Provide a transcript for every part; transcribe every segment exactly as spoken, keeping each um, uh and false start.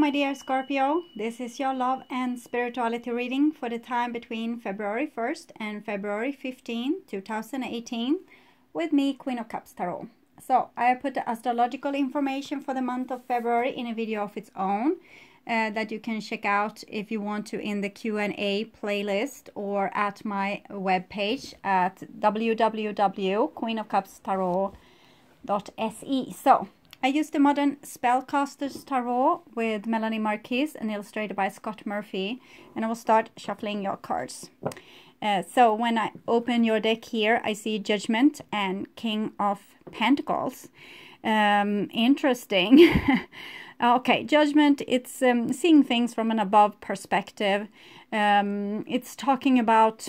my dear Scorpio, this is your love and spirituality reading for the time between February first and February fifteenth, two thousand eighteen with me, Queen of Cups Tarot. So I put the astrological information for the month of February in a video of its own uh, that you can check out if you want to in the Q and A playlist or at my webpage at w w w dot queen of cups tarot dot s e. So I used the modern Spellcaster's Tarot with Melanie Marquis and illustrated by Scott Murphy. And I will start shuffling your cards. Uh, so when I open your deck here, I see Judgment and King of Pentacles. Um, interesting. Okay, Judgment, it's um, seeing things from an above perspective. Um, it's talking about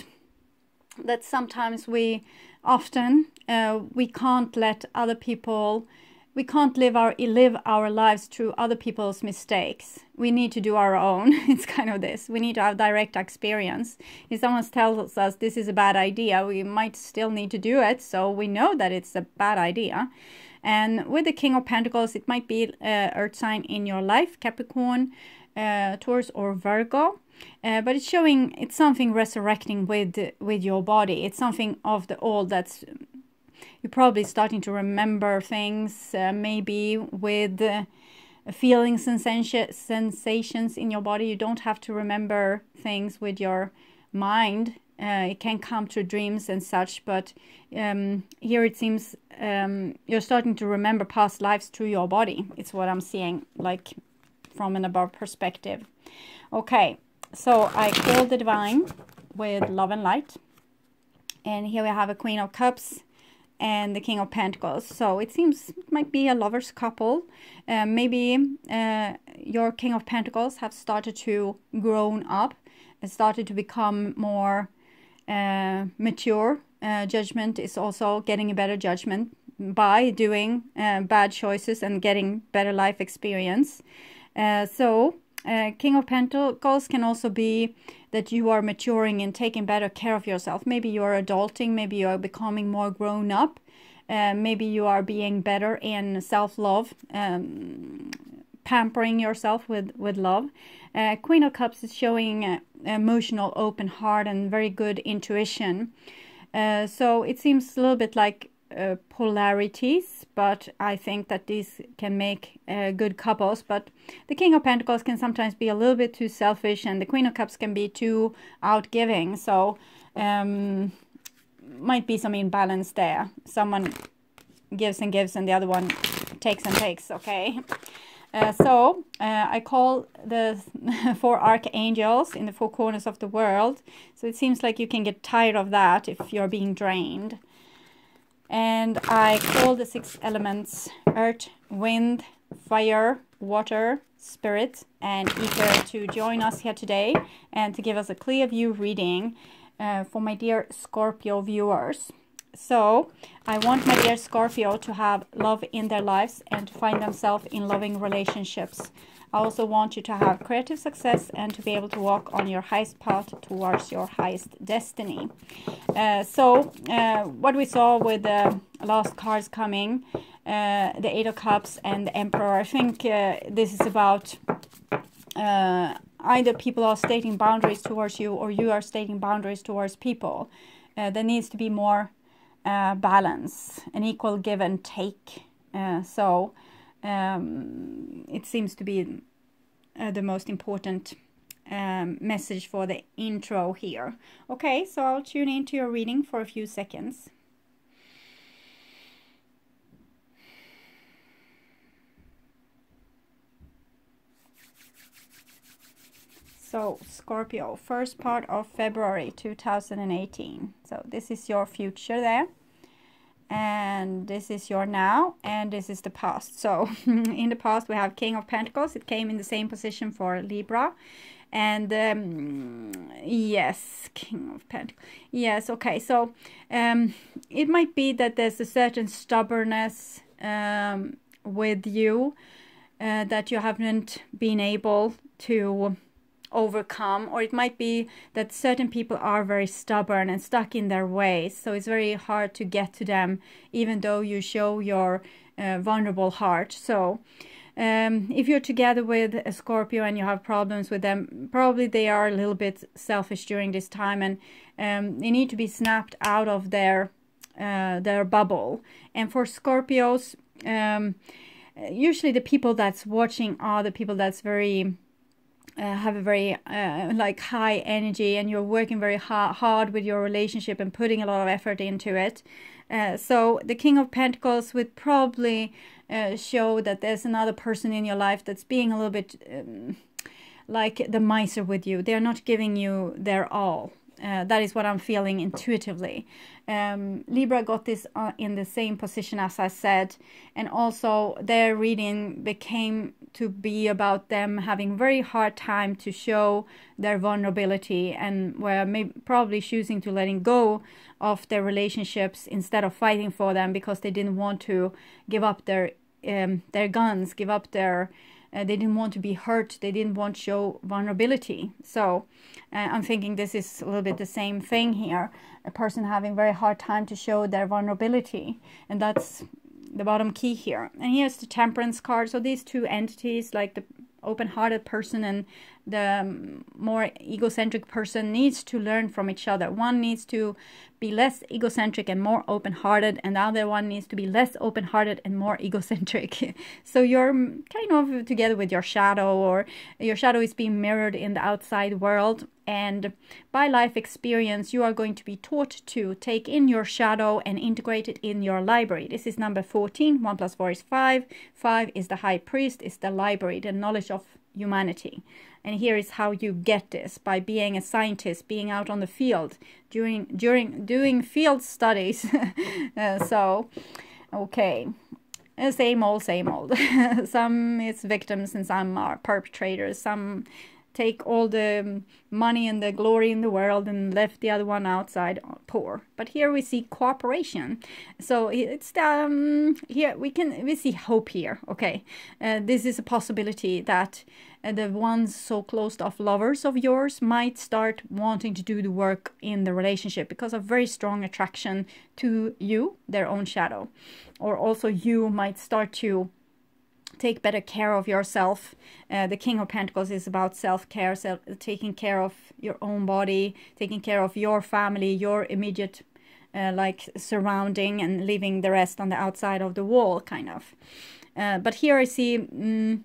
that sometimes we, often, uh, we can't let other people... We can't live our live our lives through other people's mistakes. We need to do our own. It's kind of this. We need to have direct experience. If someone tells us this is a bad idea, we might still need to do it. So we know that it's a bad idea. And with the King of Pentacles, it might be uh, Earth sign in your life, Capricorn, uh, Taurus, or Virgo. Uh, but it's showing it's something resurrecting with with your body. It's something of the old that's. You're probably starting to remember things, uh, maybe with uh, feelings and sens sensations in your body. You don't have to remember things with your mind. Uh, it can come through dreams and such, but um, here it seems um, you're starting to remember past lives through your body. It's what I'm seeing, like from an above perspective. Okay, so I call the divine with love and light. And here we have a Queen of Cups and the King of Pentacles. So it seems it might be a lover's couple. Uh, maybe uh, your King of Pentacles have started to grown up and started to become more uh, mature. Uh, judgment is also getting a better judgment by doing uh, bad choices and getting better life experience. Uh, so uh, King of Pentacles can also be that you are maturing and taking better care of yourself. Maybe you are adulting, maybe you are becoming more grown up, uh, maybe you are being better in self-love, um, pampering yourself with, with love. Uh, Queen of Cups is showing uh, emotional, open heart and very good intuition. Uh, so it seems a little bit like uh, polarities, but I think that these can make uh, good couples. But the King of Pentacles can sometimes be a little bit too selfish, and the Queen of Cups can be too outgiving, so um, might be some imbalance there. Someone gives and gives and the other one takes and takes. Okay, uh, so uh, I call the four archangels in the four corners of the world. So it seems like you can get tired of that if you're being drained. And I call the six elements: earth, wind, fire, water, spirit, and ether to join us here today and to give us a clear view reading uh, for my dear Scorpio viewers. So I want my dear Scorpio to have love in their lives and to find themselves in loving relationships. I also want you to have creative success and to be able to walk on your highest path towards your highest destiny. Uh, so uh, what we saw with the last cards coming, uh, the Eight of Cups and the Emperor, I think uh, this is about uh, either people are stating boundaries towards you or you are stating boundaries towards people. Uh, there needs to be more uh, balance, an equal give and take. Uh, so... Um, it seems to be uh, the most important um, message for the intro here. Okay, so I'll tune into your reading for a few seconds. So, Scorpio, first part of February two thousand eighteen. So, this is your future there. And this is your now, and this is the past. So in the past we have King of Pentacles. It came in the same position for Libra. And um, yes, King of Pentacles. Yes, okay. So um, it might be that there's a certain stubbornness um, with you uh, that you haven't been able to overcome, or it might be that certain people are very stubborn and stuck in their ways, so it's very hard to get to them even though you show your uh, vulnerable heart. So um, if you're together with a Scorpio and you have problems with them, probably they are a little bit selfish during this time, and um, they need to be snapped out of their uh, their bubble. And for Scorpios, um, usually the people that's watching are the people that's very Uh, have a very uh, like high energy, and you're working very ha hard with your relationship and putting a lot of effort into it. Uh, so the King of Pentacles would probably uh, show that there's another person in your life that's being a little bit um, like the miser with you. They're not giving you their all. Uh, that is what I'm feeling intuitively. Um, Libra got this uh, in the same position as I said. And also their reading became to be about them having very hard time to show their vulnerability, and were maybe, probably choosing to letting go of their relationships instead of fighting for them, because they didn't want to give up their, um, their guns, give up their... Uh, they didn't want to be hurt. They didn't want to show vulnerability. So uh, I'm thinking this is a little bit the same thing here. A person having very hard time to show their vulnerability. And that's the bottom key here. And here's the Temperance card. So these two entities, like the open-hearted person and the um, more egocentric person, needs to learn from each other. One needs to be less egocentric and more open-hearted, and the other one needs to be less open-hearted and more egocentric. So you're kind of together with your shadow, or your shadow is being mirrored in the outside world, and by life experience you are going to be taught to take in your shadow and integrate it in your library. This is number fourteen. One plus four is five. Five is the High Priest, is the library, the knowledge of humanity. And here is how you get this: by being a scientist, being out on the field, during during doing field studies. uh, so okay, uh, same old same old. Some it's victims and some are perpetrators. Some take all the money and the glory in the world and left the other one outside poor. But here we see cooperation. So it's um here we can we see hope here. Okay, uh, this is a possibility that uh, the ones so closed off lovers of yours might start wanting to do the work in the relationship because of very strong attraction to you, their own shadow, or also you might start to take better care of yourself. Uh, the King of Pentacles is about self-care, self, taking care of your own body, taking care of your family, your immediate uh, like surrounding, and leaving the rest on the outside of the wall, kind of. Uh, but here I see mm,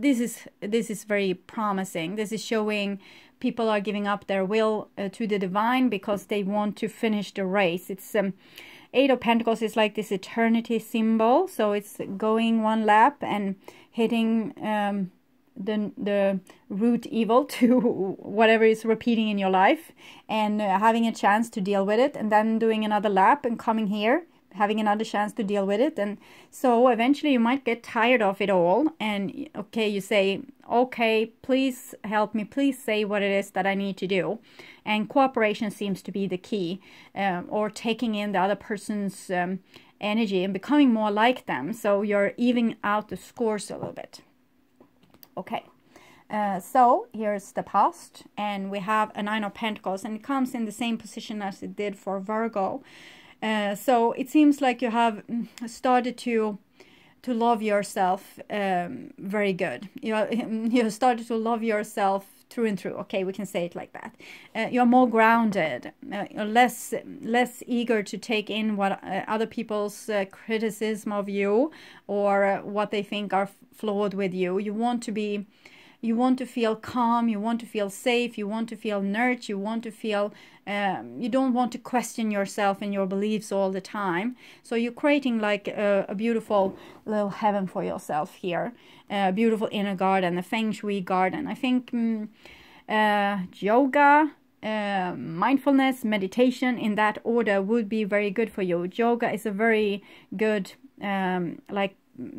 this is this is very promising. This is showing people are giving up their will uh, to the divine because they want to finish the race. It's um, Eight of Pentacles is like this eternity symbol, so it's going one lap and hitting um, the the root evil to whatever is repeating in your life, and uh, having a chance to deal with it, and then doing another lap and coming here, having another chance to deal with it. And so eventually you might get tired of it all, and okay, you say, okay, please help me, please say what it is that I need to do. And cooperation seems to be the key, um, or taking in the other person's um, energy and becoming more like them, so you're evening out the scores a little bit. Okay, Uh, so here's the past, and we have a Nine of Pentacles, and it comes in the same position as it did for Virgo. Uh, so it seems like you have started to to love yourself um, very good. You are, you started to love yourself through and through. Okay, we can say it like that. Uh, you're more grounded, uh, you're less less eager to take in what uh, other people's uh, criticism of you, or uh, what they think are flawed with you. You want to be. You want to feel calm, you want to feel safe, you want to feel nurtured, you want to feel, um, you don't want to question yourself and your beliefs all the time. So you're creating like a, a beautiful little heaven for yourself here, a beautiful inner garden, a feng shui garden. I think mm, uh, yoga, uh, mindfulness, meditation in that order would be very good for you. Yoga is a very good, um, like,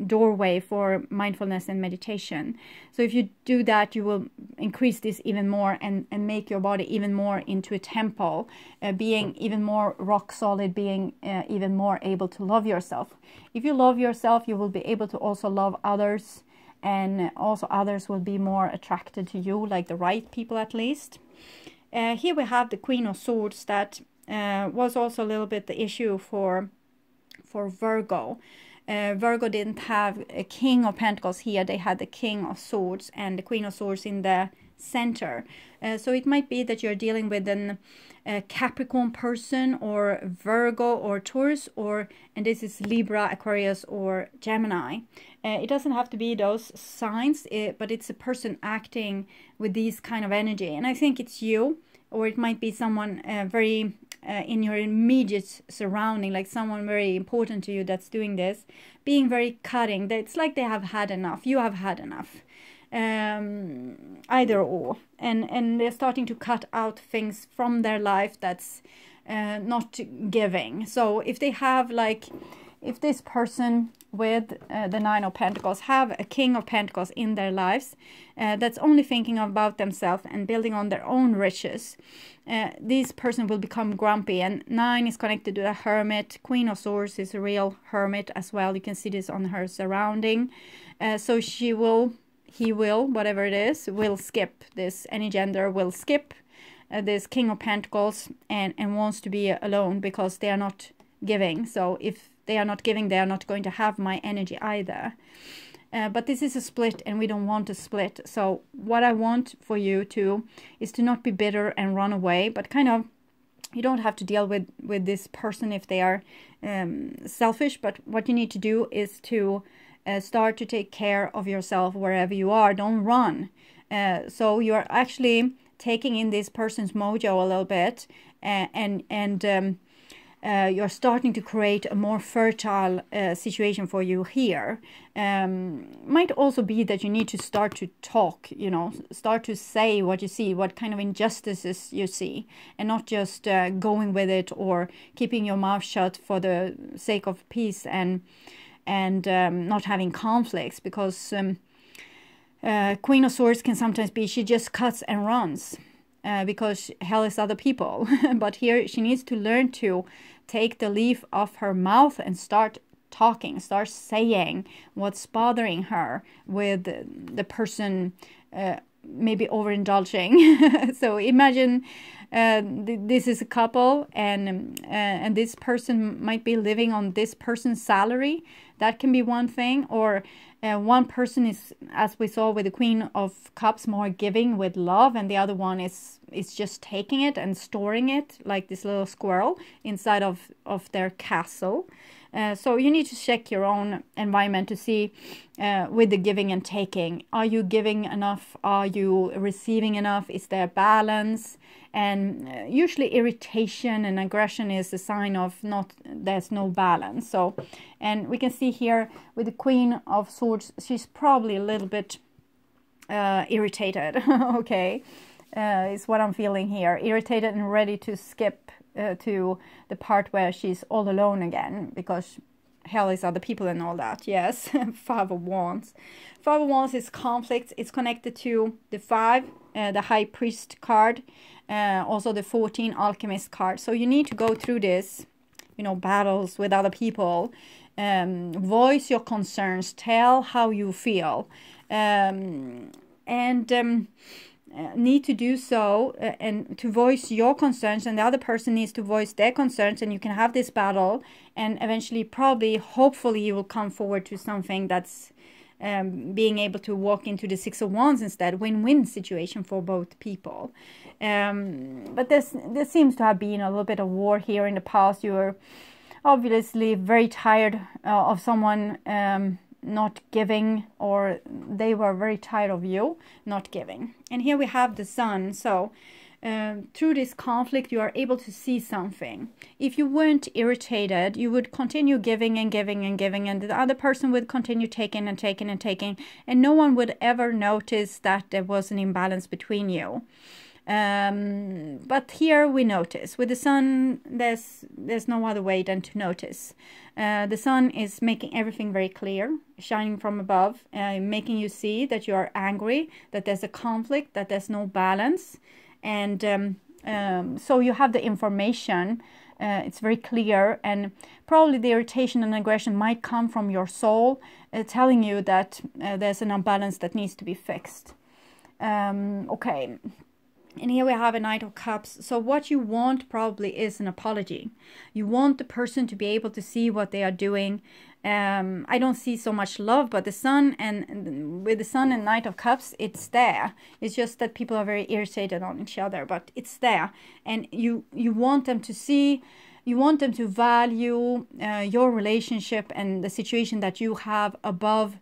doorway for mindfulness and meditation. So if you do that, you will increase this even more, and and make your body even more into a temple, uh, being even more rock solid, being uh, even more able to love yourself. If you love yourself, you will be able to also love others, and also others will be more attracted to you, like the right people at least. Uh, here we have the Queen of Swords, that uh, was also a little bit the issue for for Virgo. Uh, Virgo didn't have a King of Pentacles here. They had the King of Swords and the Queen of Swords in the center. Uh, so it might be that you're dealing with an uh, Capricorn person, or Virgo, or Taurus, or and this is Libra, Aquarius, or Gemini. Uh, it doesn't have to be those signs, it, but it's a person acting with these kind of energy. And I think it's you, or it might be someone uh, very uh, in your immediate surrounding, like someone very important to you that's doing this, being very cutting. It's like they have had enough. You have had enough. Um, either or, and and they're starting to cut out things from their life that's uh, not giving. So if they have, like, if this person with uh, the Nine of Pentacles have a King of Pentacles in their lives uh, that's only thinking about themselves and building on their own riches, uh, this person will become grumpy. And Nine is connected to the Hermit. Queen of Swords is a real hermit as well. You can see this on her surrounding. Uh, so she will... He will, whatever it is, will skip this. Any gender will skip uh, this King of Pentacles and, and wants to be alone because they are not giving. So if they are not giving, they are not going to have my energy either. Uh, but this is a split, and we don't want to split. So what I want for you to is to not be bitter and run away, but kind of, you don't have to deal with, with this person if they are um, selfish. But what you need to do is to... Uh, start to take care of yourself wherever you are. Don't run. Uh, so you are actually taking in this person's mojo a little bit, and and, and um, uh, you're starting to create a more fertile uh, situation for you here. Um, might also be that you need to start to talk, you know, start to say what you see, what kind of injustices you see, and not just uh, going with it or keeping your mouth shut for the sake of peace and and um, not having conflicts, because um, uh, Queen of Swords can sometimes be, she just cuts and runs uh, because hell is other people. But here she needs to learn to take the leaf off her mouth and start talking, start saying what's bothering her with the person uh, maybe overindulging. So imagine uh, th this is a couple, and um, uh, and this person might be living on this person's salary. That can be one thing. Or uh, one person is, as we saw with the Queen of Cups, more giving with love, and the other one is is just taking it and storing it like this little squirrel inside of of their castle. Uh, so you need to check your own environment to see uh, with the giving and taking. Are you giving enough? Are you receiving enough? Is there balance? And uh, usually irritation and aggression is a sign of not, there's no balance. So, and we can see here with the Queen of Swords, she's probably a little bit uh, irritated. Okay, uh, is what I'm feeling here. Irritated and ready to skip Uh, to the part where she's all alone again, because hell is other people and all that. Yes. Five of Wands. Five of Wands is conflict. It's connected to the five, uh, the High Priest card, uh, also the fourteen Alchemist card. So you need to go through this, you know, battles with other people. Um, voice your concerns. Tell how you feel. Um, and... Um, Uh, need to do so uh, and to voice your concerns, and the other person needs to voice their concerns, and you can have this battle, and eventually probably hopefully you will come forward to something that's um, being able to walk into the Six of Wands instead. Win-win situation for both people. Um, but there's, there seems to have been a little bit of war here in the past. You're obviously very tired uh, of someone um, not giving, or they were very tired of you not giving. And here we have the Sun. So um, through this conflict you are able to see something. If you weren't irritated, you would continue giving and giving and giving, and the other person would continue taking and taking and taking, and no one would ever notice that there was an imbalance between you. Um, but here we notice with the Sun, there's there's no other way than to notice. Uh, the Sun is making everything very clear, shining from above, uh, making you see that you are angry, that there's a conflict, that there's no balance, and um, um, so you have the information. Uh, it's very clear, and probably the irritation and aggression might come from your soul, uh, telling you that uh, there's an imbalance that needs to be fixed. Um, okay. And here we have a Knight of Cups. So what you want probably is an apology. You want the person to be able to see what they are doing, Um, I don't see so much love, but the sun and, and with the sun and Knight of Cups, it's there. It's just that people are very irritated on each other, but it's there. And you, you want them to see, you want them to value uh, your relationship and the situation that you have above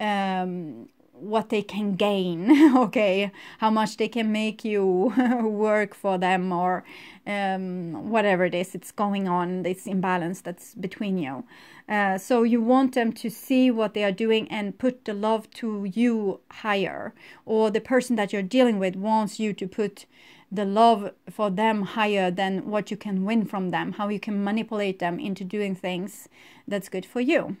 um, what they can gain, okay? How much they can make you work for them, or um, whatever it is, it's going on, this imbalance that's between you. Uh, so you want them to see what they are doing and put the love to you higher. Or the person that you're dealing with wants you to put the love for them higher than what you can win from them, how you can manipulate them into doing things that's good for you.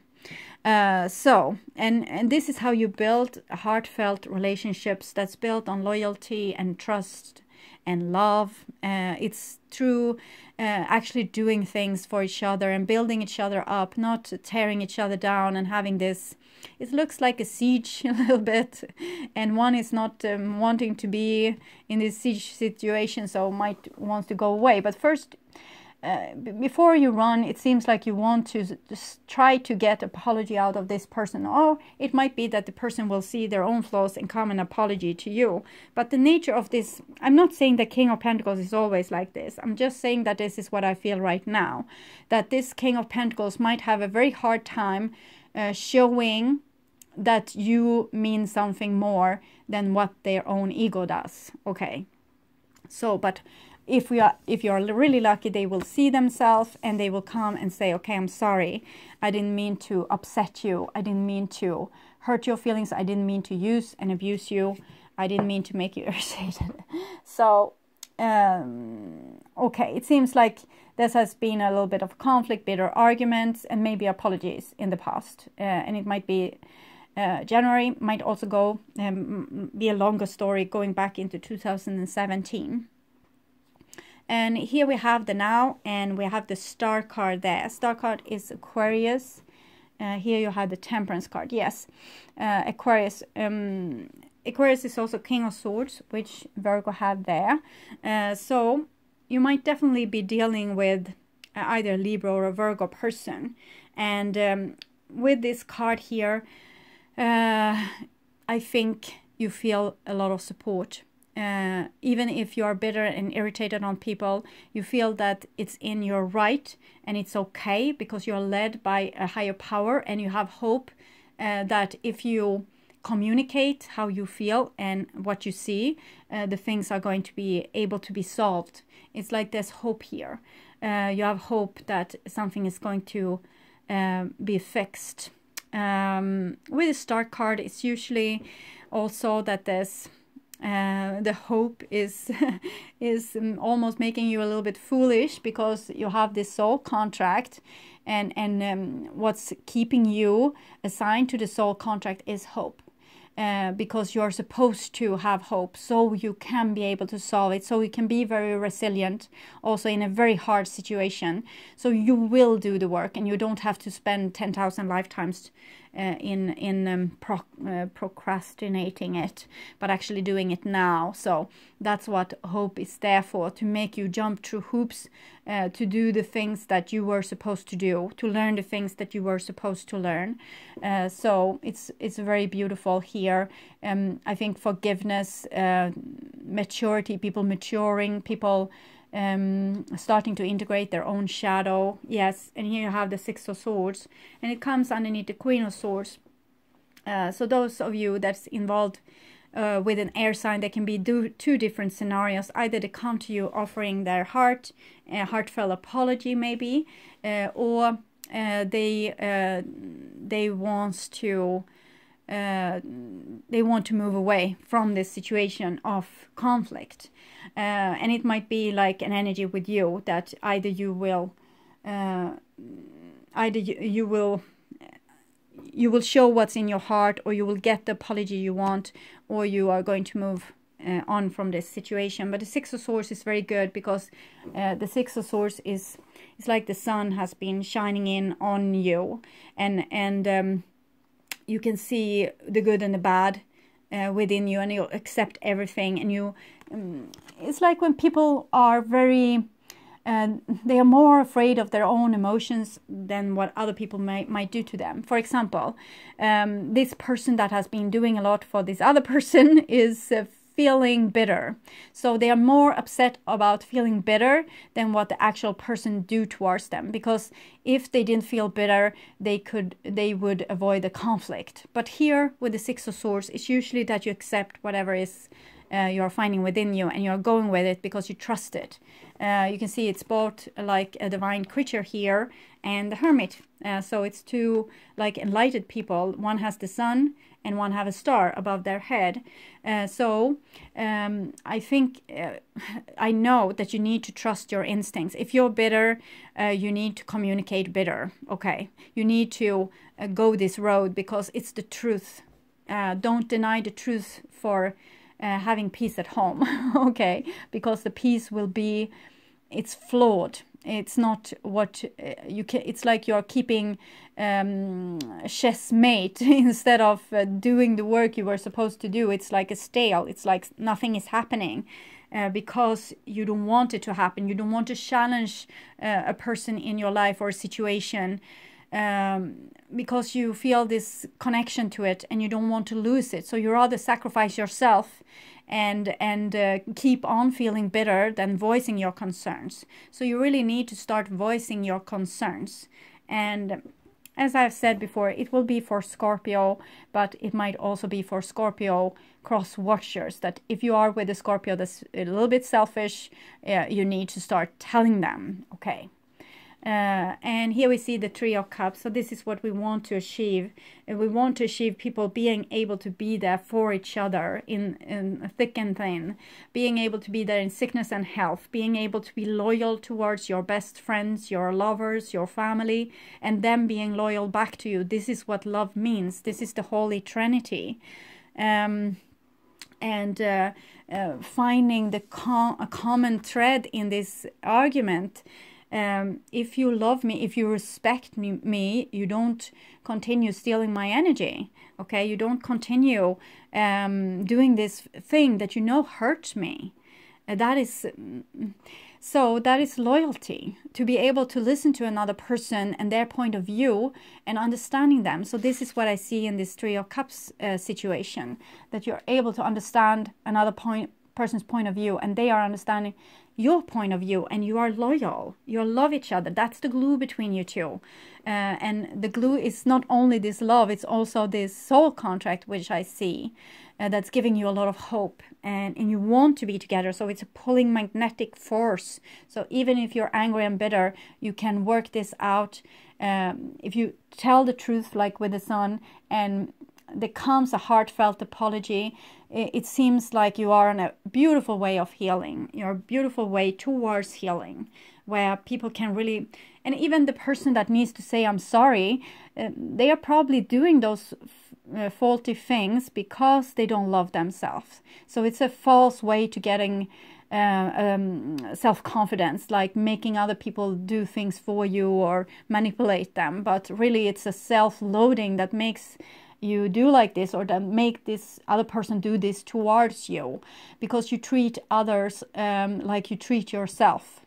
Uh, so, and, and this is how you build heartfelt relationships that's built on loyalty and trust and love. Uh, it's through uh, actually doing things for each other and building each other up, not tearing each other down and having this, it looks like a siege a little bit, and one is not um, wanting to be in this siege situation, so might want to go away. But first, Uh, before you run, it seems like you want to just try to get apology out of this person. Or it might be that the person will see their own flaws and come an apology to you. But the nature of this, I'm not saying that King of Pentacles is always like this. I'm just saying that this is what I feel right now. That this King of Pentacles might have a very hard time uh, showing that you mean something more than what their own ego does. Okay, so but... If we are, if you're really lucky, they will see themselves and they will come and say, okay, I'm sorry. I didn't mean to upset you. I didn't mean to hurt your feelings. I didn't mean to use and abuse you. I didn't mean to make you irritated. So, um, okay, it seems like this has been a little bit of conflict, bitter arguments, and maybe apologies in the past. Uh, and it might be... Uh, January might also go um, be a longer story going back into two thousand seventeen. And here we have the now, and we have the star card there. Star card is Aquarius. Uh, here you have the Temperance card. Yes, uh, Aquarius. Um, Aquarius is also King of Swords, which Virgo had there. Uh, so you might definitely be dealing with either a Libra or a Virgo person. And um, with this card here, uh, I think you feel a lot of support. Uh, even if you are bitter and irritated on people, you feel that it's in your right and it's okay, because you're led by a higher power, and you have hope uh, that if you communicate how you feel and what you see, uh, the things are going to be able to be solved. It's like there's hope here. Uh, you have hope that something is going to uh, be fixed. Um, with the star card, it's usually also that there's Uh, the hope is is almost making you a little bit foolish, because you have this soul contract, and and um, what's keeping you assigned to the soul contract is hope, uh, because you're supposed to have hope so you can be able to solve it, so you can be very resilient also in a very hard situation. So you will do the work, and you don't have to spend ten thousand lifetimes Uh, in in um, pro uh, procrastinating it, but actually doing it now. So that's what hope is there for, to make you jump through hoops, uh, to do the things that you were supposed to do, to learn the things that you were supposed to learn. Uh, so it's it's very beautiful here. Um, I think forgiveness, uh, maturity, people maturing, people Um, starting to integrate their own shadow. Yes, and here you have the Six of Swords, and it comes underneath the Queen of Swords. Uh, so those of you that's involved uh, with an air sign, there can be do two different scenarios. Either they come to you offering their heart, a heartfelt apology maybe, uh, or uh, they uh, they wants to uh, they want to move away from this situation of conflict. Uh, and it might be like an energy with you that either you will, uh, either you, you will, you will show what's in your heart, or you will get the apology you want, or you are going to move uh, on from this situation. But the Six of Swords is very good, because uh, the Six of Swords is it's like the sun has been shining in on you, and and um, you can see the good and the bad uh, within you, and you accept everything, and you. Um, it's like when people are very and they are more afraid of their own emotions than what other people may, might do to them. For example, um, this person that has been doing a lot for this other person is uh, feeling bitter. So they are more upset about feeling bitter than what the actual person do towards them, because if they didn't feel bitter, they could they would avoid the conflict. But here with the Six of Swords, it's usually that you accept whatever is uh, you're finding within you, and you're going with it because you trust it. Uh, you can see it's both like a divine creature here and the hermit. Uh, so it's two like enlightened people. One has the sun and one have a star above their head. Uh, so um, I think, uh, I know that you need to trust your instincts. If you're bitter, uh, you need to communicate bitter, okay? You need to uh, go this road because it's the truth. Uh, don't deny the truth for uh, having peace at home, okay? Because the peace will be, it's flawed. It's not what you can, it's like you're keeping um, chess mate instead of uh, doing the work you were supposed to do. It's like a stale, it's like nothing is happening uh, because you don't want it to happen. You don't want to challenge uh, a person in your life or a situation um, because you feel this connection to it and you don't want to lose it. So you rather sacrifice yourself and and uh, keep on feeling bitter than voicing your concerns. So you really need to start voicing your concerns. And as I've said before, it will be for Scorpio, but it might also be for Scorpio cross watchers, that if you are with a Scorpio that's a little bit selfish, uh, you need to start telling them, okay? Uh, and here we see the Three of Cups. So this is what we want to achieve. We want to achieve people being able to be there for each other in, in thick and thin, being able to be there in sickness and health, being able to be loyal towards your best friends, your lovers, your family, and them being loyal back to you. This is what love means. This is the Holy Trinity. Um, and uh, uh, finding the com a common thread in this argument. Um, if you love me, if you respect me, me, you don't continue stealing my energy, okay? You don't continue um, doing this thing that you know hurts me. Uh, that is, so that is loyalty, to be able to listen to another person and their point of view and understanding them. So this is what I see in this Three of Cups uh, situation, that you're able to understand another point, person's point of view, and they are understanding your point of view, and you are loyal. You love each other. That's the glue between you two. Uh, and the glue is not only this love, it's also this soul contract, which I see, uh, that's giving you a lot of hope. And, and you want to be together, so it's a pulling magnetic force. So even if you're angry and bitter, you can work this out. Um, if you tell the truth, like with the sun, and there comes a heartfelt apology, it seems like you are on a beautiful way of healing. You're a beautiful way towards healing, where people can really, and even the person that needs to say I'm sorry, uh, they are probably doing those uh, faulty things because they don't love themselves. So it's a false way to getting Uh, um, self-confidence, like making other people do things for you or manipulate them. But really it's a self-loading that makes you do like this, or that make this other person do this towards you, because you treat others um, like you treat yourself.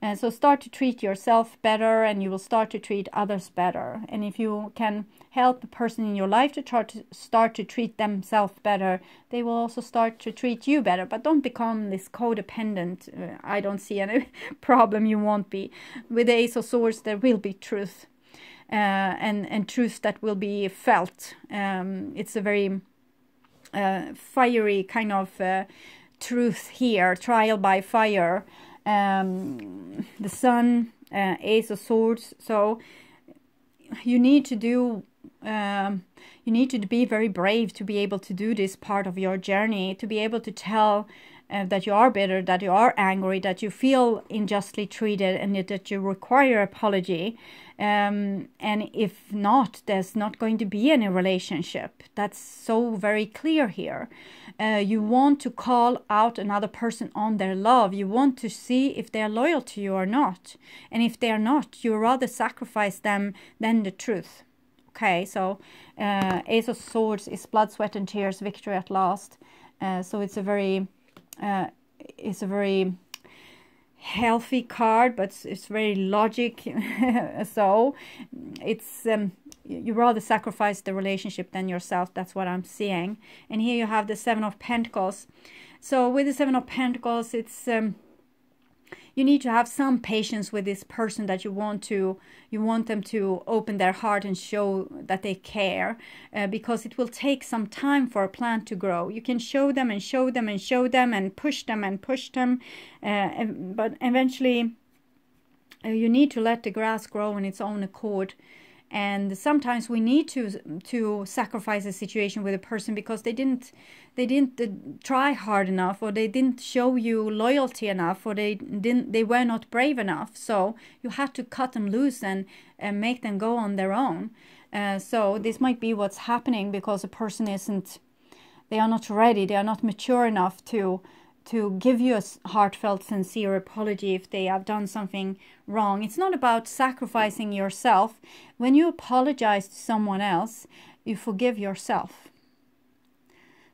And so start to treat yourself better, and you will start to treat others better. And if you can help a person in your life to try to start to treat themselves better, they will also start to treat you better. But don't become this codependent. Uh, I don't see any problem. You won't be. With the Ace of Swords, there will be truth, uh, and, and truth that will be felt. Um, it's a very uh, fiery kind of uh, truth here, trial by fire. Um, the sun, uh, Ace of Swords. So you need to do, um, you need to be very brave to be able to do this part of your journey, to be able to tell uh, that you are bitter, that you are angry, that you feel unjustly treated, and that you require apology. Um, and if not, there's not going to be any relationship. That's so very clear here. Uh, you want to call out another person on their love. You want to see if they are loyal to you or not. And if they are not, you rather sacrifice them than the truth. Okay, so uh, Ace of Swords is blood, sweat and tears, victory at last. Uh, so it's a very, uh, it's a very healthy card, but it's very logic. So it's um, you rather sacrifice the relationship than yourself. That's what I'm seeing. And here you have the Seven of Pentacles. So with the Seven of Pentacles, it's um, you need to have some patience with this person that you want to, you want them to open their heart and show that they care, uh, because it will take some time for a plant to grow. You can show them and show them and show them and push them and push them, uh, and, but eventually uh, you need to let the grass grow on its own accord. And sometimes we need to to sacrifice a situation with a person because they didn't they didn't try hard enough, or they didn't show you loyalty enough, or they didn't they were not brave enough. So you had to cut them loose and, and make them go on their own. Uh, so this might be what's happening, because a person isn't they are not ready, they are not mature enough to to give you a heartfelt, sincere apology if they have done something wrong. It's not about sacrificing yourself. When you apologize to someone else, you forgive yourself.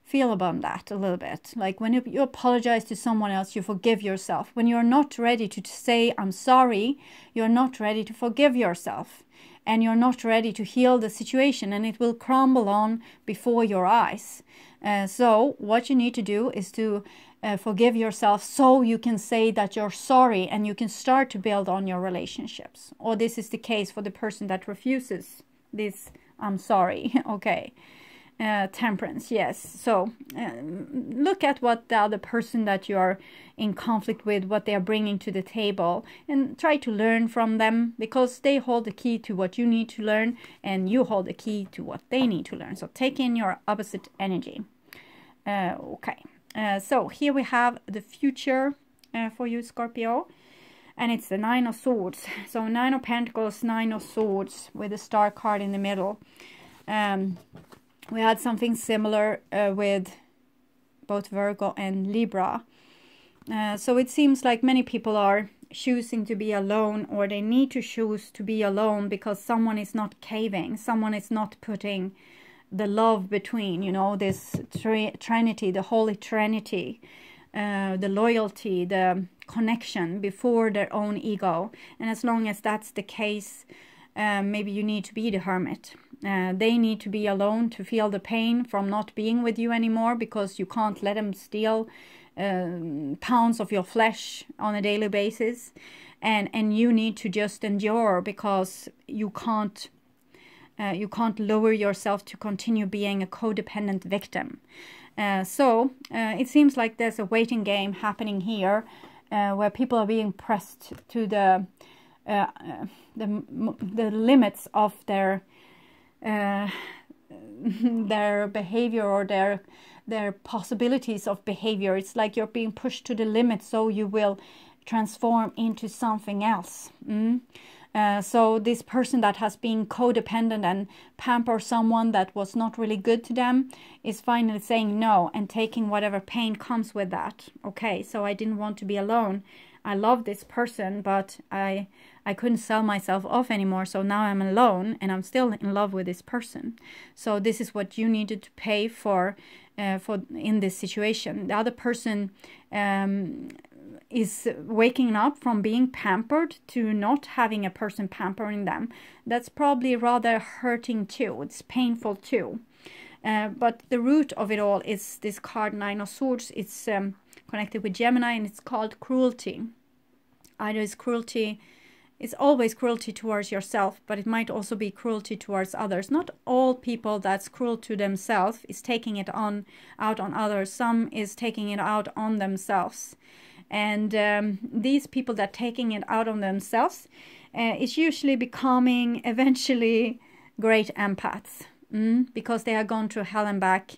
Feel about that a little bit. Like when you, you apologize to someone else, you forgive yourself. When you're not ready to say, I'm sorry, you're not ready to forgive yourself. And you're not ready to heal the situation, and it will crumble on before your eyes. Uh, so what you need to do is to Uh, forgive yourself, so you can say that you're sorry and you can start to build on your relationships. Or this is the case for the person that refuses this I'm sorry. Okay, uh, temperance, yes. So um, look at what the other person that you're in conflict with, what they are bringing to the table, and try to learn from them, because they hold the key to what you need to learn and you hold the key to what they need to learn. So take in your opposite energy. Uh, okay. Uh, so here we have the future uh, for you, Scorpio, and it's the Nine of Swords. So Nine of Pentacles, Nine of Swords with a star card in the middle. Um, we had something similar uh, with both Virgo and Libra. Uh, so it seems like many people are choosing to be alone, or they need to choose to be alone, because someone is not caving, someone is not putting the love between, you know, this tri trinity, the holy trinity, uh, the loyalty, the connection before their own ego. And as long as that's the case, uh, maybe you need to be the hermit. Uh, they need to be alone to feel the pain from not being with you anymore, because you can't let them steal uh, pounds of your flesh on a daily basis. And, and you need to just endure, because you can't Uh, you can't lower yourself to continue being a codependent victim. Uh, so uh, it seems like there's a waiting game happening here, uh, where people are being pressed to the uh, the, the limits of their uh, their behavior, or their their possibilities of behavior. It's like you're being pushed to the limit, so you will transform into something else. Mm? Uh, so this person that has been codependent and pamper someone that was not really good to them is finally saying no and taking whatever pain comes with that. Okay, so I didn't want to be alone. I love this person, but I I couldn't sell myself off anymore. So now I'm alone and I'm still in love with this person. So this is what you needed to pay for, uh, for in this situation. The other person um, is waking up from being pampered to not having a person pampering them. That's probably rather hurting too. It's painful too. Uh, but the root of it all is this card, Nine of Swords. It's um, connected with Gemini, and it's called cruelty. Either it's cruelty, it's always cruelty towards yourself, but it might also be cruelty towards others. Not all people that's cruel to themselves is taking it on out on others. Some is taking it out on themselves. And um, these people that are taking it out on themselves uh, is usually becoming eventually great empaths, mm? because they have gone through hell and back,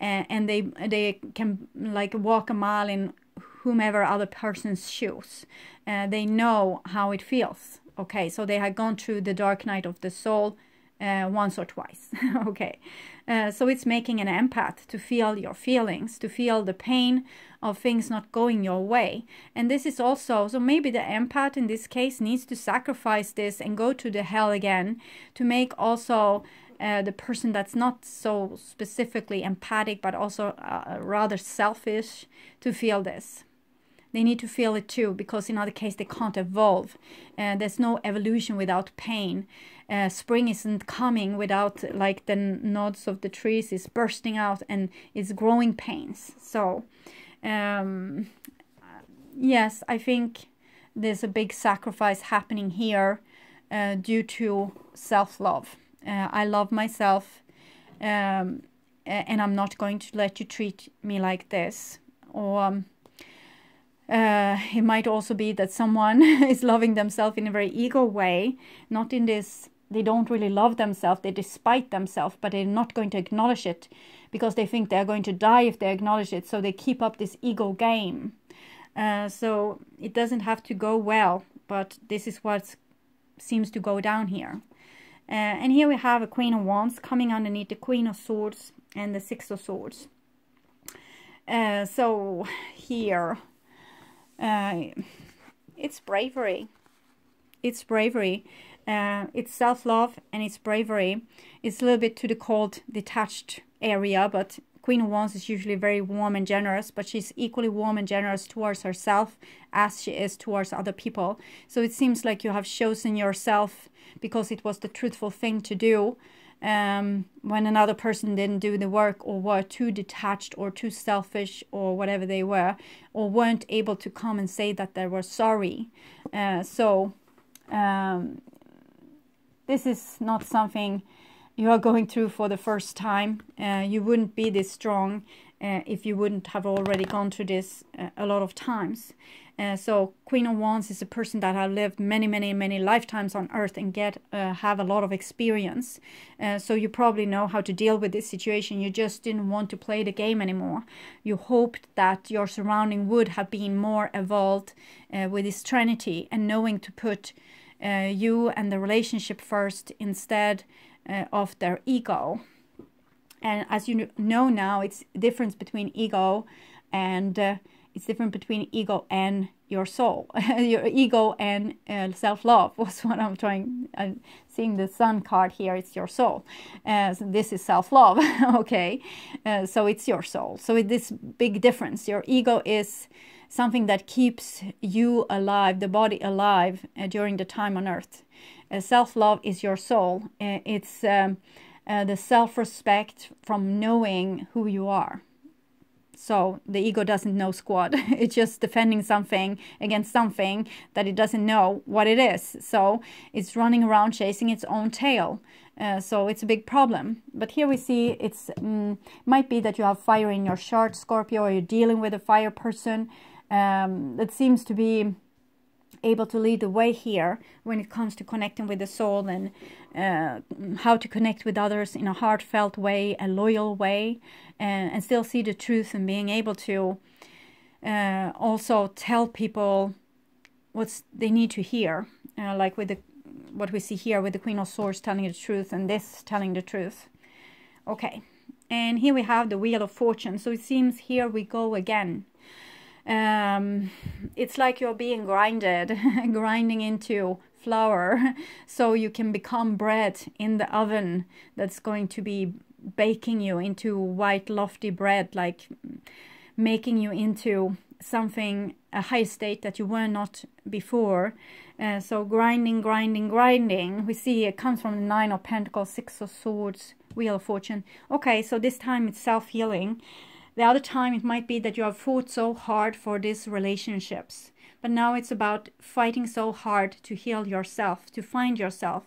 uh, and they they can like walk a mile in whomever other person's shoes. Uh, they know how it feels. Okay, so they have gone through the dark night of the soul uh, once or twice. Okay, uh, so it's making an empath to feel your feelings, to feel the pain of things not going your way. And this is also, so maybe the empath in this case needs to sacrifice this and go to the hell again to make also uh, the person that's not so specifically empathic but also uh, rather selfish to feel this. They need to feel it too, because in other case they can't evolve. Uh, there's no evolution without pain. Uh, spring isn't coming without, like, the nods of the trees is bursting out and it's growing pains. So um, yes, I think there's a big sacrifice happening here uh, due to self-love. Uh, I love myself, um, and I'm not going to let you treat me like this. Or um, uh, it might also be that someone is loving themselves in a very ego way, not in this, they don't really love themselves, they despise themselves, but they're not going to acknowledge it because they think they're going to die if they acknowledge it, so they keep up this ego game. Uh, so it doesn't have to go well, but this is what seems to go down here. Uh, and here we have a Queen of Wands coming underneath the Queen of Swords and the Six of Swords. Uh, so here, uh, it's bravery. It's bravery. Uh, it's self-love and it's bravery. It's a little bit to the cold, detached area, but Queen of Wands is usually very warm and generous, but she's equally warm and generous towards herself as she is towards other people. So it seems like you have chosen yourself because it was the truthful thing to do, um, when another person didn't do the work or were too detached or too selfish or whatever they were, or weren't able to come and say that they were sorry. Uh, so um, this is not something you are going through for the first time. Uh, you wouldn't be this strong uh, if you wouldn't have already gone through this uh, a lot of times. Uh, so Queen of Wands is a person that have lived many, many, many lifetimes on Earth and get uh, have a lot of experience. Uh, so you probably know how to deal with this situation. You just didn't want to play the game anymore. You hoped that your surrounding would have been more evolved uh, with this trinity and knowing to put uh, you and the relationship first instead Uh, of their ego. And as you know now, it's difference between ego and uh, it's different between ego and your soul. Your ego and uh, self-love was what I'm trying. I'm seeing the sun card here. It's your soul. Uh, so this is self-love. Okay, uh, so it's your soul. So it, this big difference. Your ego is something that keeps you alive, the body alive uh, during the time on Earth. Uh, self-love is your soul. Uh, it's um, uh, the self-respect from knowing who you are. So the ego doesn't know squad. It's just defending something against something that it doesn't know what it is. So it's running around chasing its own tail. Uh, so it's a big problem. But here we see it's um, might be that you have fire in your chart, Scorpio, or you're dealing with a fire person um, that seems to be able to lead the way here when it comes to connecting with the soul and uh, how to connect with others in a heartfelt way, a loyal way, and, and still see the truth and being able to uh, also tell people what they need to hear, uh, like with the what we see here with the Queen of Swords telling the truth and this telling the truth. Okay, and here we have the Wheel of Fortune. So it seems here we go again. Um, it's like you're being grinded, grinding into flour so you can become bread in the oven that's going to be baking you into white lofty bread, like making you into something, a high state that you were not before. Uh, so grinding, grinding, grinding. We see it comes from the Nine of Pentacles, Six of Swords, Wheel of Fortune. Okay, so this time it's self-healing. The other time it might be that you have fought so hard for these relationships, but now it's about fighting so hard to heal yourself, to find yourself,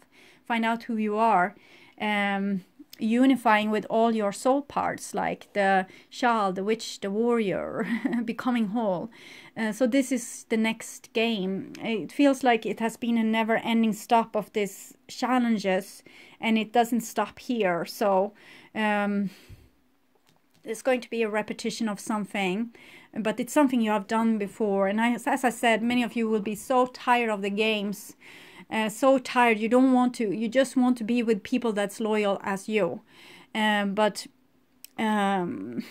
find out who you are, um, unifying with all your soul parts, like the child, the witch, the warrior, becoming whole. Uh, so this is the next game. It feels like it has been a never-ending stop of these challenges, and it doesn't stop here. So Um, It's going to be a repetition of something, but it's something you have done before. And I, as I said, many of you will be so tired of the games, uh, so tired. You don't want to, you just want to be with people that's loyal as you. Um, but um,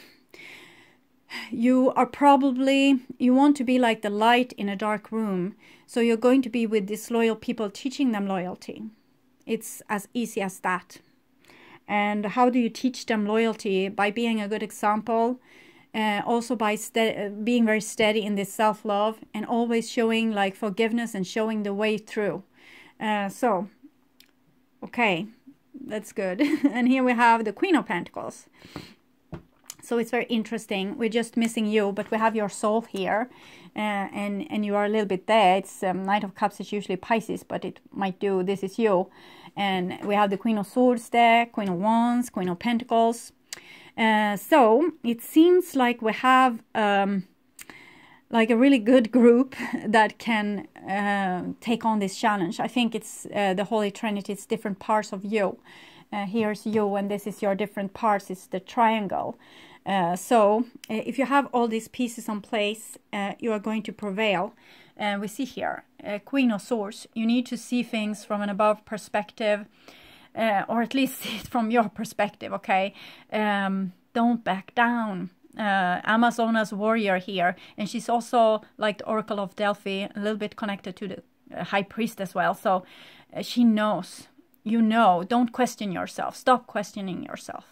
you are probably, you want to be like the light in a dark room. So you're going to be with disloyal people, teaching them loyalty. It's as easy as that. And how do you teach them loyalty? By being a good example, Uh, also by being very steady in this self-love and always showing like forgiveness and showing the way through. Uh, so, okay, that's good. And here we have the Queen of Pentacles. So it's very interesting. We're just missing you, but we have your soul here. Uh, and, and you are a little bit there. It's um, Knight of Cups is usually Pisces, but it might do. This is you. And we have the Queen of Swords there, Queen of Wands, Queen of Pentacles. Uh, so it seems like we have um, like a really good group that can uh, take on this challenge. I think it's uh, the Holy Trinity. It's different parts of you. Uh, here's you, and this is your different parts. It's the triangle. Uh, so uh, if you have all these pieces in place, uh, you are going to prevail. And uh, we see here uh, Queen of Swords. You need to see things from an above perspective. Uh, or at least from your perspective, okay? Um, don't back down. Uh, Amazona's warrior here. And she's also like the Oracle of Delphi, a little bit connected to the uh, High Priest as well. So uh, she knows. You know. Don't question yourself. Stop questioning yourself.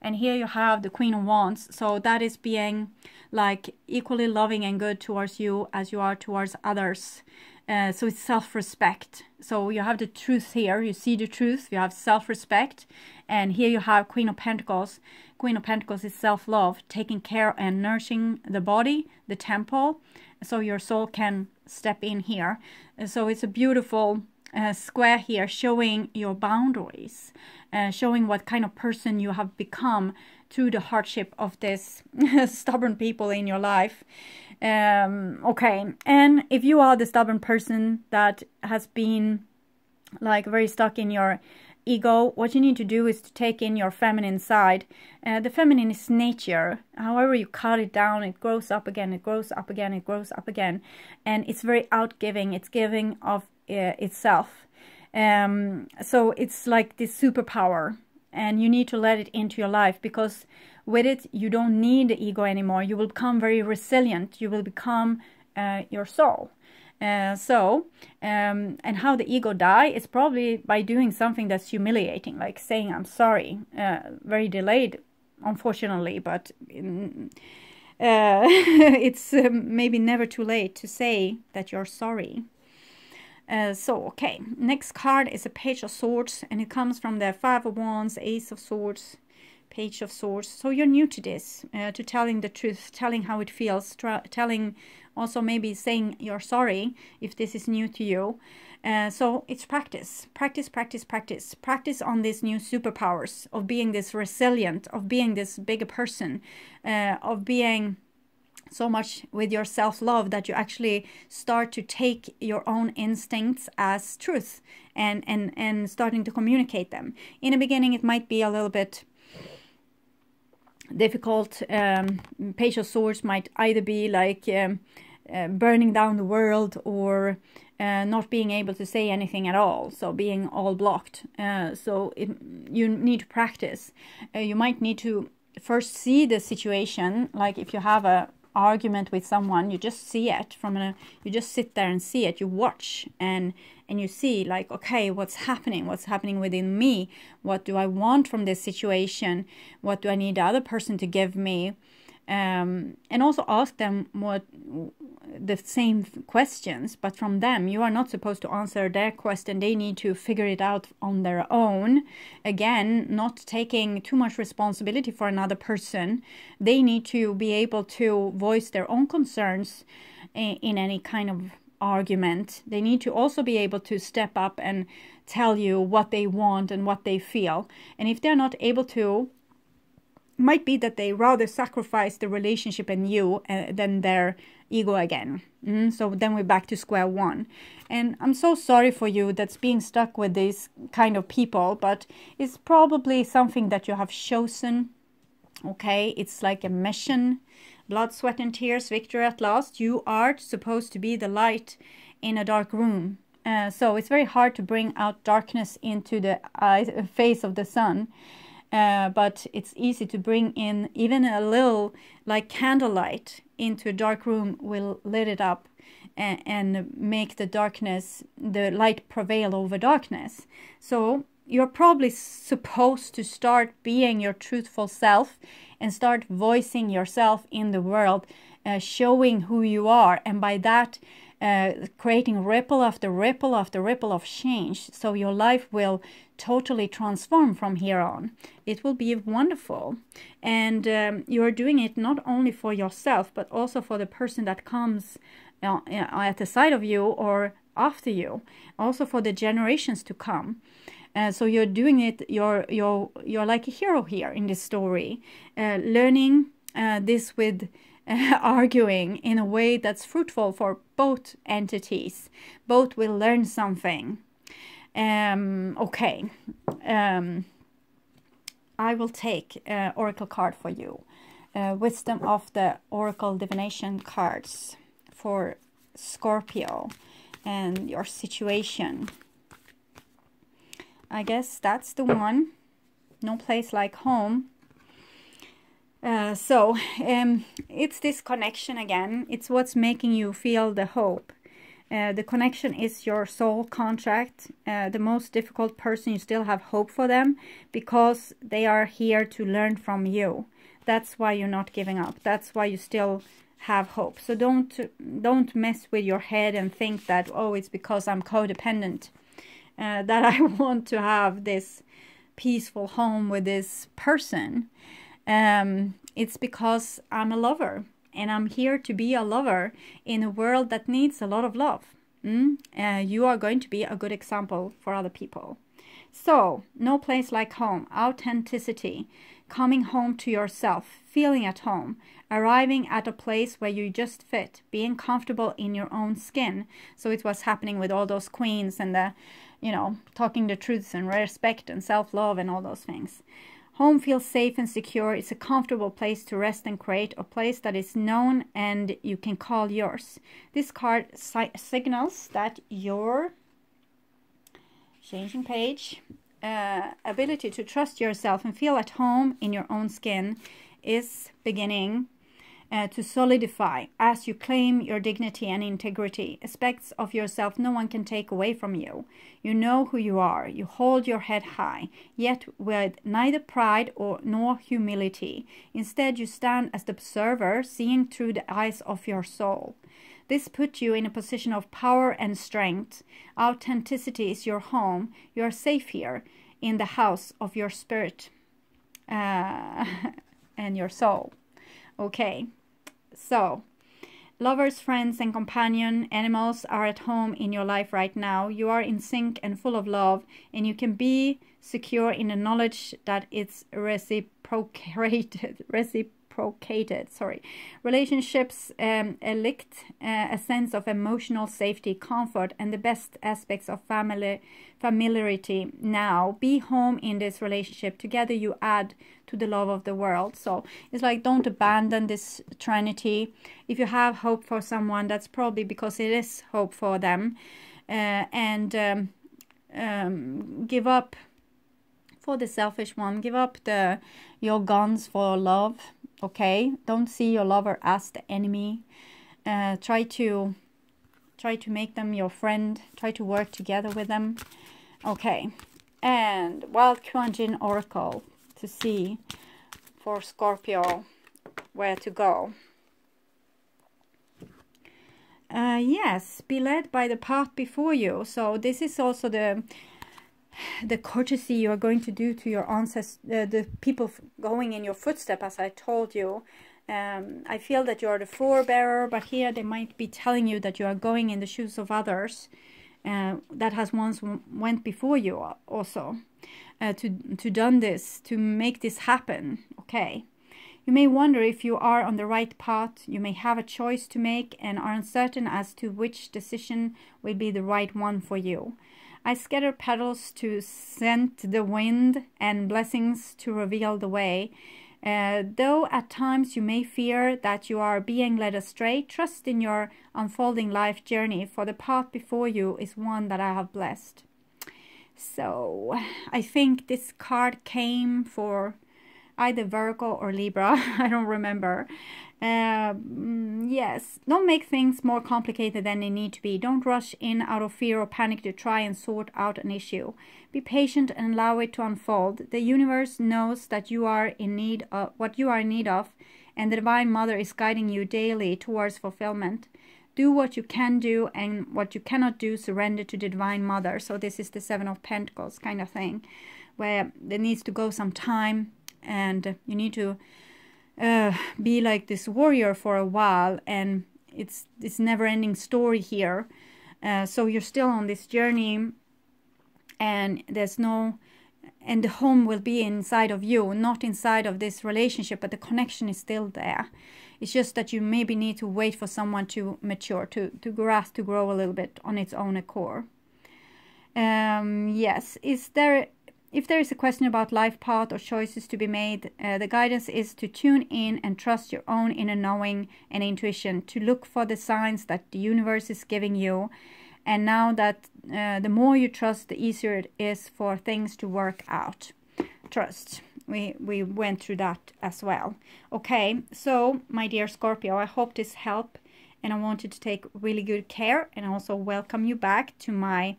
And here you have the Queen of Wands. So that is being like equally loving and good towards you as you are towards others. Uh, so it's self-respect. So you have the truth here. You see the truth. You have self-respect. And here you have Queen of Pentacles. Queen of Pentacles is self-love, taking care and nourishing the body, the temple, so your soul can step in here. So it's a beautiful uh, square here, showing your boundaries, uh, showing what kind of person you have become through the hardship of this stubborn people in your life. Um, okay, and if you are the stubborn person that has been like very stuck in your ego, what you need to do is to take in your feminine side. Uh, the feminine is nature. However you cut it down, it grows up again, it grows up again, it grows up again. And it's very outgiving, it's giving of uh, itself. Um, so it's like this superpower. And you need to let it into your life, because with it, you don't need the ego anymore. You will become very resilient. You will become uh, your soul. Uh, so, um, and how the ego die is probably by doing something that's humiliating, like saying, I'm sorry. Uh, very delayed, unfortunately, but um, uh, it's um, maybe never too late to say that you're sorry. Uh, so, okay, next card is a Page of Swords, and it comes from the Five of Wands, Ace of Swords, Page of Swords. So you're new to this, uh, to telling the truth, telling how it feels, telling, also maybe saying you're sorry if this is new to you. Uh, so it's practice, practice, practice, practice, practice on these new superpowers of being this resilient, of being this bigger person, uh, of being so much with your self-love that you actually start to take your own instincts as truth and, and, and starting to communicate them. In the beginning, it might be a little bit difficult. Um, Page of Swords might either be like um, uh, burning down the world or uh, not being able to say anything at all. So being all blocked. Uh, so it, you need to practice. Uh, you might need to first see the situation, like if you have a argument with someone, you just see it from a you just sit there and see it, you watch and and you see like, okay, what's happening, what's happening within me, what do I want from this situation, what do I need the other person to give me, um, and also ask them what the same questions, but from them. You are not supposed to answer their question. They need to figure it out on their own. Again, not taking too much responsibility for another person. They need to be able to voice their own concerns in any kind of argument. They need to also be able to step up and tell you what they want and what they feel. And if they're not able to, it might be that they rather sacrifice the relationship and you uh, than their ego again. Mm, so then we're back to square one. And I'm so sorry for you that's being stuck with these kind of people, but it's probably something that you have chosen. Okay, it's like a mission. Blood, sweat and tears, victory at last. You are supposed to be the light in a dark room. Uh, so it's very hard to bring out darkness into the uh, face of the sun. Uh, but it's easy to bring in even a little like candlelight into a dark room. Will lit it up and, and make the darkness, the light prevail over darkness. So you're probably supposed to start being your truthful self and start voicing yourself in the world, uh, showing who you are, and by that uh, creating ripple after ripple after ripple of change. So your life will totally transform from here on. It will be wonderful. And um, you are doing it not only for yourself, but also for the person that comes uh, at the side of you or after you, also for the generations to come. Uh, so you're doing it, you're, you're, you're like a hero here in this story, uh, learning uh, this with uh, arguing in a way that's fruitful for both entities. Both will learn something. Um, okay, um, I will take an oracle card for you. Uh, Wisdom of the Oracle divination cards for Scorpio and your situation. I guess that's the one. No place like home. Uh, so um, it's this connection again. It's what's making you feel the hope. Uh, the connection is your soul contract. Uh, the most difficult person, you still have hope for them because they are here to learn from you. That's why you're not giving up. That's why you still have hope. So don't don't mess with your head and think that, oh, it's because I'm codependent. Uh, that I want to have this peaceful home with this person. Um, it's because I'm a lover, and I'm here to be a lover in a world that needs a lot of love. Mm? Uh, you are going to be a good example for other people. So, no place like home, authenticity, coming home to yourself, feeling at home, arriving at a place where you just fit, being comfortable in your own skin. So it was happening with all those queens and the, you know, talking the truths and respect and self-love and all those things. Home feels safe and secure. It's a comfortable place to rest and create, a place that is known and you can call yours. This card si- signals that your changing page, uh, ability to trust yourself and feel at home in your own skin is beginning Uh, to solidify as you claim your dignity and integrity. Aspects of yourself no one can take away from you. You know who you are. You hold your head high, yet with neither pride or nor humility. Instead, you stand as the observer, seeing through the eyes of your soul. This puts you in a position of power and strength. Authenticity is your home. You are safe here in the house of your spirit uh, and your soul. Okay, so lovers, friends, and companion animals are at home in your life right now. You are in sync and full of love, and you can be secure in the knowledge that it's reciprocated. Reciprocated, sorry. Relationships um, elicit uh, a sense of emotional safety, comfort, and the best aspects of family familiarity. Now, be home in this relationship. Together, you add to the love of the world. So it's like, don't abandon this trinity. If you have hope for someone, that's probably because it is hope for them, uh, and um, um, give up for the selfish one. Give up the your guns for love. Okay, don't see your lover as the enemy. Uh, try to try to make them your friend. Try to work together with them. Okay, and Wild Kuan Yin Oracle to see for Scorpio where to go. Uh, yes, be led by the path before you. So this is also the the courtesy you are going to do to your ancestors, uh, the people going in your footstep, as I told you. Um, I feel that you are the forebearer, but here they might be telling you that you are going in the shoes of others uh, that has once went before you also. Uh, to, to done this, to make this happen, okay? You may wonder if you are on the right path. You may have a choice to make and are uncertain as to which decision will be the right one for you. I scatter petals to scent the wind and blessings to reveal the way. Uh, though at times you may fear that you are being led astray, trust in your unfolding life journey, for the path before you is one that I have blessed. So, I think this card came for either Virgo or Libra, I don't remember. Uh, yes, don't make things more complicated than they need to be. Don't rush in out of fear or panic to try and sort out an issue. Be patient and allow it to unfold. The universe knows that you are in need of what you are in need of, and the Divine Mother is guiding you daily towards fulfillment. Do what you can do, and what you cannot do, surrender to the Divine Mother. So this is the Seven of Pentacles kind of thing, where there needs to go some time, and you need to uh, be like this warrior for a while, and it's this never-ending story here. Uh, so you're still on this journey, and there's no, and the home will be inside of you, not inside of this relationship, but the connection is still there. It's just that you maybe need to wait for someone to mature, to, to grasp, to grow a little bit on its own accord. Um, yes, is there, if there is a question about life path or choices to be made, uh, the guidance is to tune in and trust your own inner knowing and intuition, to look for the signs that the universe is giving you. And now that uh, the more you trust, the easier it is for things to work out. Trust. We, we went through that as well. Okay, so my dear Scorpio, I hope this helped, and I want you to take really good care, and also welcome you back to my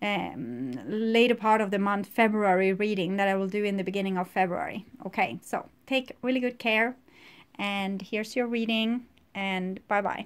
um, later part of the month, February reading that I will do in the beginning of February. Okay, so take really good care, and here's your reading, and bye-bye.